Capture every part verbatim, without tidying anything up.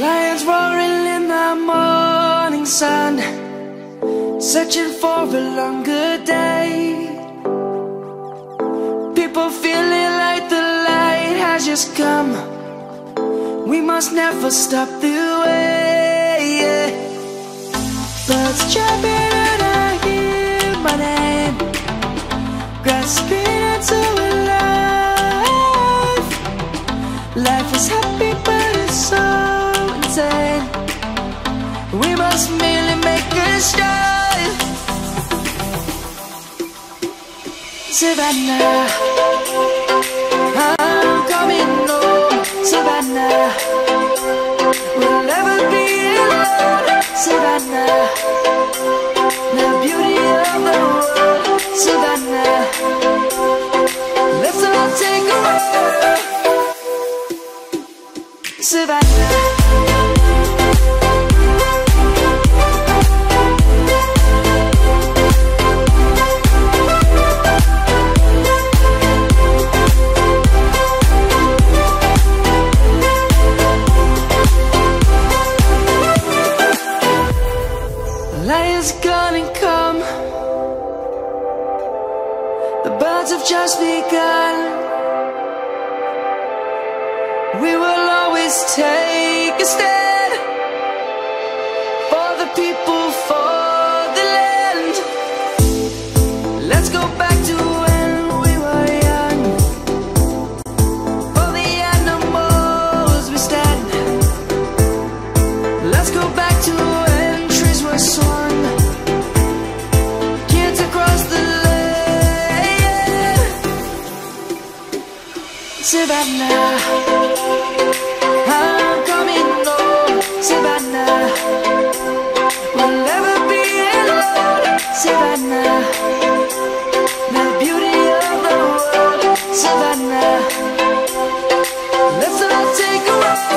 Lions roaring in the morning sun, searching for a longer day. People feeling like the light has just come. We must never stop the way. Yeah. Birds chirping and I hear my name, grasping into a life. Life is happy but it's so. We must merely make a start. Savannah, I'm coming home. Savannah, we'll never be alone. Savannah, the beauty of the world. Savannah, let's all take a walk. Savannah. light is gonna come. The birds have just begun. We will always take a stand for the people, for the land. Let's go back to when we were young. For the animals we stand. Let's go back to when trees were swung. Kids across the land. Savannah, Savannah, we'll never be alone. Savannah, the beauty of the world. Savannah, let's all take a walk.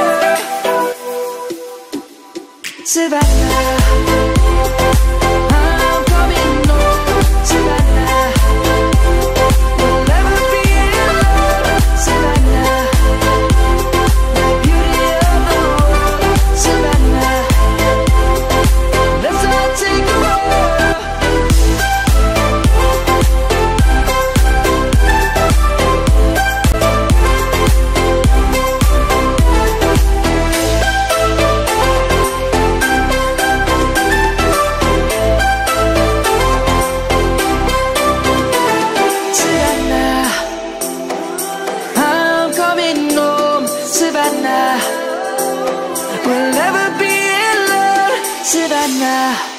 Savannah, Savannah, we'll never be alone. Savannah.